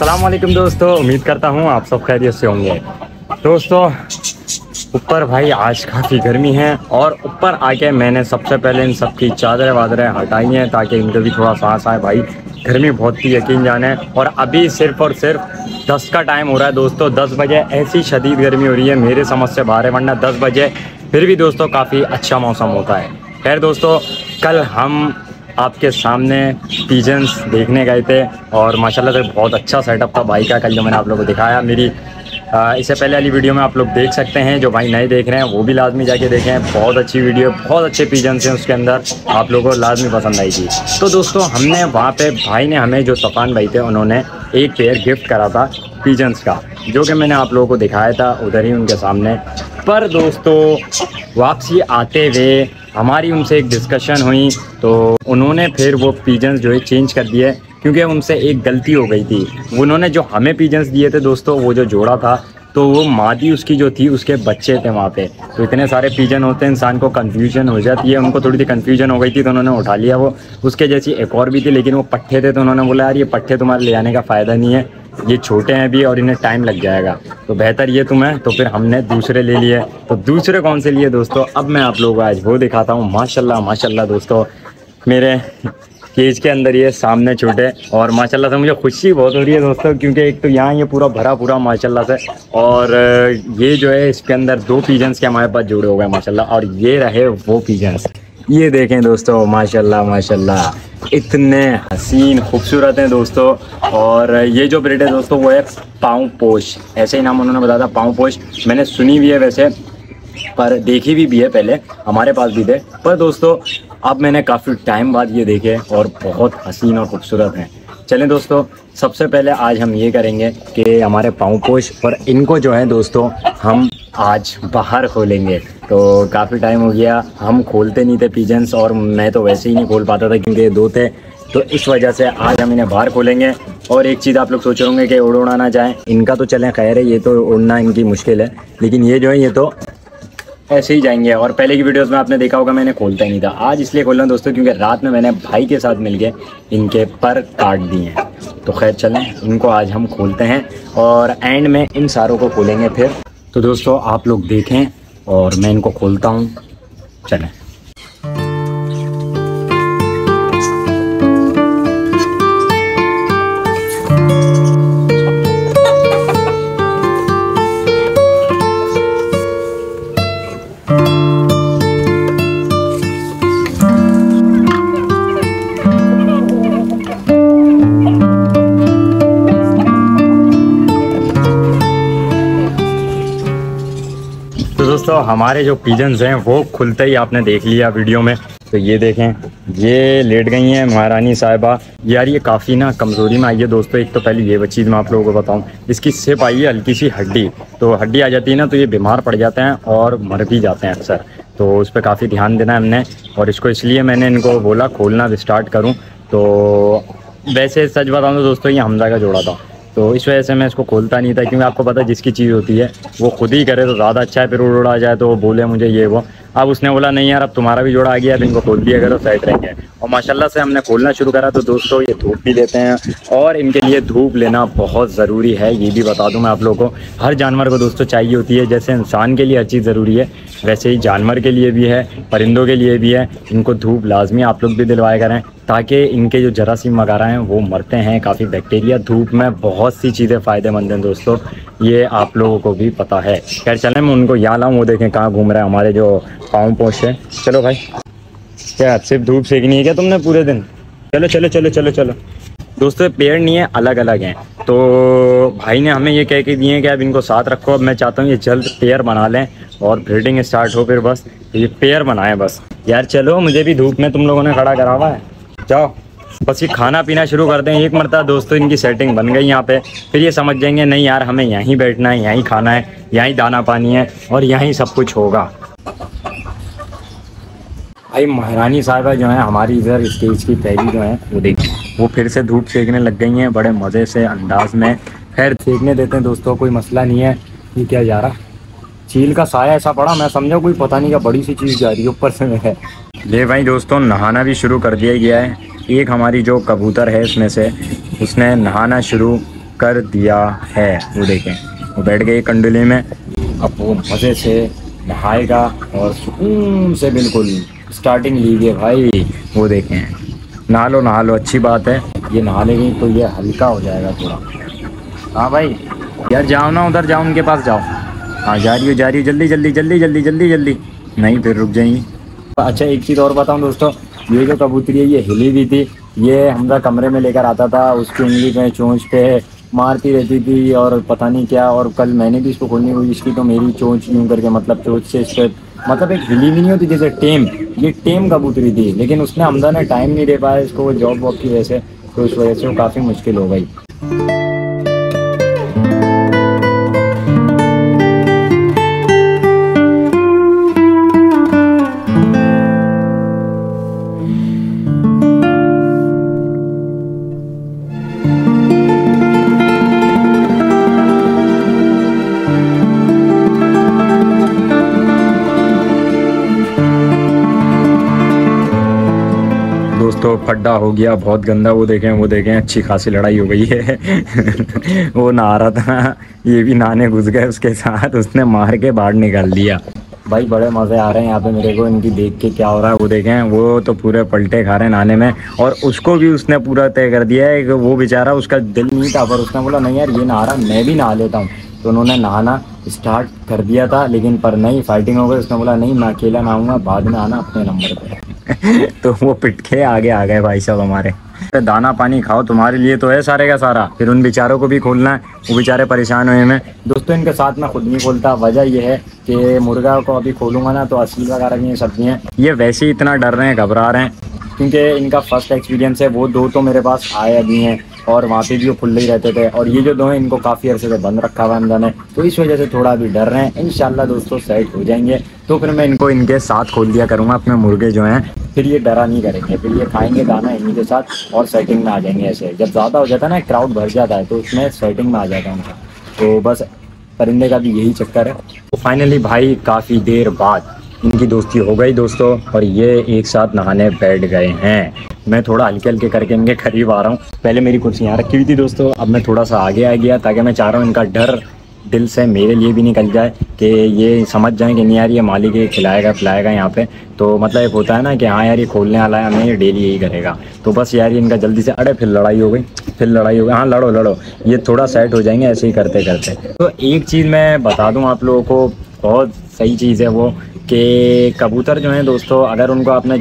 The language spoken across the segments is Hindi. अस्सलाम वालेकुम दोस्तों, उम्मीद करता हूँ आप सब खैरियत से होंगे। दोस्तों ऊपर भाई आज काफ़ी गर्मी है और ऊपर आके मैंने सबसे पहले इन सब की चादरें वादरें हटाई हैं ताकि इनको भी थोड़ा सांस आए। भाई गर्मी बहुत थी, यकीन जाने। और अभी सिर्फ और सिर्फ 10 का टाइम हो रहा है दोस्तों, 10 बजे ऐसी शदीद गर्मी हो रही है, मेरे समझ से बाहर है, वरना 10 बजे फिर भी दोस्तों काफ़ी अच्छा मौसम होता है। खैर दोस्तों, कल हम आपके सामने पीजन्स देखने गए थे और माशाल्लाह से बहुत अच्छा सेटअप था भाई का, कल जो मैंने आप लोगों को दिखाया। मेरी इससे पहले वाली वीडियो में आप लोग देख सकते हैं, जो भाई नए देख रहे हैं वो भी लाजमी जाके देखें, बहुत अच्छी वीडियो, बहुत अच्छे पीजन्स हैं उसके अंदर, आप लोगों को लाजमी पसंद आएगी। तो दोस्तों हमने वहाँ पे भाई ने हमें, जो सफान भाई थे, उन्होंने एक पेयर गिफ्ट करा था पीजन्स का, जो कि मैंने आप लोगों को दिखाया था उधर ही उनके सामने। पर दोस्तों वापसी आते हुए हमारी उनसे एक डिस्कशन हुई तो उन्होंने फिर वो पीजन्स जो है चेंज कर दिए, क्योंकि उनसे एक गलती हो गई थी। उन्होंने जो हमें पीजन्स दिए थे दोस्तों, वो जो जोड़ा था तो वो मादी उसकी जो थी, उसके बच्चे थे वहाँ पे। तो इतने सारे पीजन होते हैं, इंसान को कन्फ्यूजन हो जाती है, उनको थोड़ी सी कन्फ्यूजन हो गई थी तो उन्होंने उठा लिया। वो उसके जैसी एक और भी थी लेकिन वो पट्ठे थे, तो उन्होंने बोला यार ये पट्ठे तुम्हारे ले आने का फ़ायदा नहीं है, ये छोटे हैं अभी और इन्हें टाइम लग जाएगा, तो बेहतर ये तुम्हें। तो फिर हमने दूसरे ले लिए। तो दूसरे कौन से लिए दोस्तों, अब मैं आप लोगों को आज वो दिखाता हूँ। माशाल्लाह माशाल्लाह दोस्तों, मेरे केज के अंदर ये सामने छूटे और माशाल्लाह से मुझे खुशी बहुत हो रही है दोस्तों, क्योंकि एक तो यहाँ ये पूरा भरा पूरा माशाल्लाह से, और ये जो है इसके अंदर दो पीजन्स के हमारे पास जुड़े हो गए माशाल्लाह। और ये रहे वो पीजन्स, ये देखें दोस्तों, माशाल्लाह माशाल्लाह, इतने हसीन खूबसूरत हैं दोस्तों। और ये जो ब्रीड है दोस्तों वो है पाऊ पोश, ऐसे ही नाम उन्होंने बताया था, पाऊ पोश। मैंने सुनी भी है वैसे, पर देखी भी है, पहले हमारे पास भी थे, पर दोस्तों अब मैंने काफ़ी टाइम बाद ये देखे और बहुत हसीन और ख़ूबसूरत हैं। चलें दोस्तों, सबसे पहले आज हम ये करेंगे कि हमारे पाऊ पोश और इनको जो है दोस्तों हम आज बाहर खोलेंगे। तो काफ़ी टाइम हो गया हम खोलते नहीं थे पीजन्स, और मैं तो वैसे ही नहीं खोल पाता था क्योंकि दो थे, तो इस वजह से आज हम इन्हें बाहर खोलेंगे। और एक चीज़ आप लोग सोच रहे होंगे कि उड़ उड़ाना चाहें, इनका तो चलें खैर है, ये तो उड़ना इनकी मुश्किल है, लेकिन ये जो है ये तो ऐसे ही जाएंगे। और पहले की वीडियोस में आपने देखा होगा मैंने खोलता ही नहीं था, आज इसलिए खोल रहा हूँ दोस्तों क्योंकि रात में मैंने भाई के साथ मिलके इनके पर काट दिए हैं। तो खैर चलें, इनको आज हम खोलते हैं और एंड में इन सारों को खोलेंगे फिर। तो दोस्तों आप लोग देखें और मैं इनको खोलता हूँ, चलें। दोस्तों हमारे जो पीजन्स हैं वो खुलते ही आपने देख लिया वीडियो में। तो ये देखें, ये लेट गई हैं महारानी साहिबा। यार ये काफ़ी ना कमज़ोरी में आई है दोस्तों। एक तो पहले ये चीज़ मैं आप लोगों को बताऊं, इसकी सिर्फ आई है हल्की सी हड्डी, तो हड्डी आ जाती है ना तो ये बीमार पड़ जाते हैं और मर भी जाते हैं अक्सर, तो उस पर काफ़ी ध्यान देना है हमने। और इसको इसलिए मैंने इनको बोला खोलना स्टार्ट करूँ, तो वैसे सच बताऊँ तो दोस्तों ये हमजा का जोड़ा था, तो इस वजह से मैं इसको खोलता नहीं था, क्योंकि आपको पता है जिसकी चीज़ होती है वो खुद ही करे तो ज़्यादा अच्छा है, फिर उड़ उड़ा जाए तो वो बोले मुझे ये वो। अब उसने बोला नहीं यार अब तुम्हारा भी जोड़ा आ गया, अब इनको खोल दिया करो, साइड रहेंगे। और माशाल्लाह से हमने खोलना शुरू करा तो दोस्तों ये धूप भी लेते हैं, और इनके लिए धूप लेना बहुत ज़रूरी है, ये भी बता दूँ मैं आप लोगों को। हर जानवर को दोस्तों चाहिए होती है, जैसे इंसान के लिए हर चीज़ ज़रूरी है वैसे ही जानवर के लिए भी है, परिंदों के लिए भी है। इनको धूप लाजमी आप लोग भी दिलवाया करें, ताकि इनके जो जरासीम वगैरह हैं वो मरते हैं, काफ़ी बैक्टीरिया, धूप में बहुत सी चीज़ें फ़ायदेमंद हैं दोस्तों, ये आप लोगों को भी पता है। खैर चलें मैं उनको यहाँ लाऊँ, वो देखें कहाँ घूम रहे हैं हमारे जो पाऊ पोश है। चलो भाई, क्या सिर्फ धूप सेकनी है क्या तुमने पूरे दिन? चलो चलो चलो चलो चलो। दोस्तों पेड़ नहीं है, अलग अलग हैं, तो भाई ने हमें ये कह के दिए हैं कि अब इनको साथ रखो। अब मैं चाहता हूँ ये जल्द पेयर बना लें और ब्रीडिंग स्टार्ट हो, फिर बस ये पेयर बनाएं बस। यार चलो, मुझे भी धूप में तुम लोगों ने खड़ा करा हुआ है, जाओ बस ये खाना पीना शुरू कर दें। एक मरता दोस्तों इनकी सेटिंग बन गई यहाँ पे, फिर ये समझ जाएंगे नहीं यार हमें यहीं बैठना है, यहीं खाना है, यहीं दाना पानी है और यहीं सब कुछ होगा। भाई महारानी साहिबा जो है हमारी इधर स्टेज की पहली जो है वो देखिए, वो फिर से धूप सेकने लग गई हैं बड़े मज़े से अंदाज में। खैर सेकने देते हैं दोस्तों, कोई मसला नहीं है। ये क्या जा रहा, चील का साया ऐसा पड़ा, मैं समझा कोई पता नहीं क्या बड़ी सी चीज़ जा रही है ऊपर से है। ले भाई दोस्तों नहाना भी शुरू कर दिया गया है। एक हमारी जो कबूतर है इसमें से, उसने नहाना शुरू कर दिया है। वो देखें, वो बैठ गई कंडुली में, अब वो मज़े से नहाएगा और सुकून से बिल्कुल स्टार्टिंग लीजिए भाई। वो देखें, नहा लो अच्छी बात है, ये नहा लेगी तो ये हल्का हो जाएगा थोड़ा। हाँ भाई यार जाओ ना, उधर जाओ, उनके पास जाओ। हाँ जा रही हो, जल्दी जल्दी जल्दी जल्दी जल्दी जल्दी, नहीं फिर रुक जाएंगी। अच्छा एक चीज़ और बताऊँ दोस्तों, ये जो कबूतरी है ये हिली भी थी, ये हमारा कमरे में लेकर आता था, उसकी उंगली पे चोंच पे मारती रहती थी और पता नहीं क्या। और कल मैंने भी इसको खोलने की कोशिश की तो मेरी चोंच यूँ करके, मतलब चोंच से इस पर, मतलब एक हिली भी नहीं होती जैसे टेम, ये टेम कबूतरी थी। लेकिन उसने हमदा ने टाइम नहीं दे पाया इसको, वो जॉब वॉब की वजह से, तो उस वजह से वो काफ़ी मुश्किल हो गई। तो फड्डा हो गया बहुत गंदा, वो देखें अच्छी खासी लड़ाई हो गई है। वो नहा रहा था, ये भी नहाने घुस गए उसके साथ, उसने मार के बाहर निकाल दिया। भाई बड़े मज़े आ रहे हैं यहाँ पे मेरे को, इनकी देख के क्या हो रहा है। वो देखें, वो तो पूरे पलटे खा रहे हैं नहाने में, और उसको भी उसने पूरा तय कर दिया है कि वो बेचारा, उसका दिल नहीं था पर उसने बोला नहीं यार ये नहा रहा मैं भी नहा लेता हूँ, तो उन्होंने नहाना स्टार्ट कर दिया था। लेकिन पर नहीं, फाइटिंग हो गई, उसने बोला नहीं मैं अकेला नहाऊँगा, बाद में आना अपने नंबर पर। तो वो पिटके आगे आ गए भाई साहब हमारे। दाना पानी खाओ, तुम्हारे लिए तो है सारे का सारा, फिर उन बेचारों को भी खोलना है, वो बेचारे परेशान हुए हैं। दोस्तों इनके साथ मैं खुद नहीं खोलता, वजह यह है कि मुर्गा को अभी खोलूंगा ना तो असली वगैरह की सब्जियां, ये वैसे ही इतना डर रहे हैं, घबरा रहे हैं, क्योंकि इनका फर्स्ट एक्सपीरियंस है। वो दो तो मेरे पास आए भी हैं और वहाँ पे भी वो खुले ही रहते थे, और ये जो दो हैं इनको काफ़ी अरसे से बंद रखा हुआ हमदा ने, तो इस वजह से थोड़ा भी डर रहे हैं। इंशाल्लाह दोस्तों सेट हो जाएंगे, तो फिर मैं इनको इनके साथ खोल दिया करूँगा, अपने मुर्गे जो हैं, फिर ये डरा नहीं करेंगे, फिर ये खाएंगे दाना इन्हीं के साथ और सेटिंग में आ जाएंगे। ऐसे जब ज़्यादा हो जाता है ना, क्राउड भर जाता है, तो उसमें सेटिंग में आ जाता है उनका, तो बस परिंदे का भी यही चक्कर है। तो फाइनली भाई काफ़ी देर बाद इनकी दोस्ती हो गई दोस्तों, और ये एक साथ नहाने बैठ गए हैं। मैं थोड़ा हल्के हल्के करके इनके करीब आ रहा हूँ, पहले मेरी कुर्सी यहाँ रखी हुई थी दोस्तों, अब मैं थोड़ा सा आगे आ गया, ताकि मैं चाह रहा हूँ इनका डर दिल से मेरे लिए भी निकल जाए, कि ये समझ जाएँ कि नहीं यार ये मालिक ये खिलाएगा पिलाएगा यहाँ पे, तो मतलब एक होता है ना कि हाँ यार ये खोलने वाला है हमें, ये डेली यही करेगा। तो बस यार इनका जल्दी से, अरे फिर लड़ाई हो गई, हाँ लड़ो, ये थोड़ा सेट हो जाएंगे ऐसे ही करते करते। तो एक चीज़ मैं बता दूँ आप लोगों को, बहुत सही चीज़ है वो, कि कबूतर जो हैं दोस्तों, अगर उनको आपने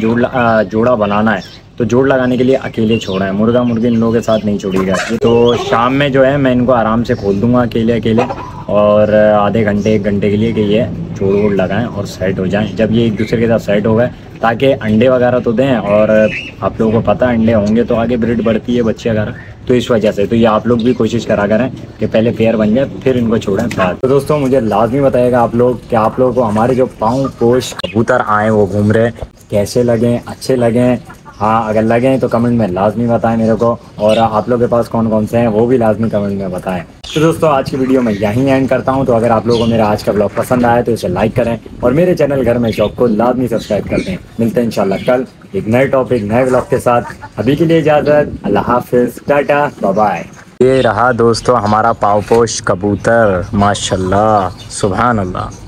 जोड़ा बनाना है तो जोड़ लगाने के लिए अकेले छोड़ा है, मुर्गा मुर्गी इन लोगों के साथ नहीं छोड़ेगा। तो शाम में जो है मैं इनको आराम से खोल दूंगा अकेले, और आधे घंटे एक घंटे के लिए कि ये जोड़ वोड़ लगाएं और सेट हो जाएं। जब ये एक दूसरे के साथ सेट हो गए, ताकि अंडे वगैरह तो दें, और आप लोगों को पता है अंडे होंगे तो आगे ब्रीड बढ़ती है, बच्चे वगैरह, तो इस वजह से तो ये आप लोग भी कोशिश करा करें कि पहले पेयर बन जाए फिर इनको छोड़ें बाद। तो दोस्तों मुझे लाजमी बताइएगा आप लोग कि आप लोगों को हमारे जो पाऊ पोश कबूतर आए वो घूम रहे कैसे लगें, अच्छे लगें? हाँ अगर लगें तो कमेंट में लाजमी बताएं मेरे को, और आप लोगों के पास कौन कौन से हैं वो भी लाजमी कमेंट में बताएं। तो दोस्तों आज की वीडियो मैं यहीं एंड करता हूं। तो अगर आप लोगों को मेरा आज का ब्लॉग पसंद आया तो इसे लाइक करें, और मेरे चैनल घर में शौक को लाजमी सब्सक्राइब कर दें। मिलते हैं इंशाल्लाह कल एक नए टॉपिक नए ब्लॉग के साथ, अभी के लिए इजाज़त, अल्लाह हाफिज़, टाटा बाय। ये रहा दोस्तों हमारा पाऊ पोश कबूतर, माशाल्लाह सुभान अल्लाह।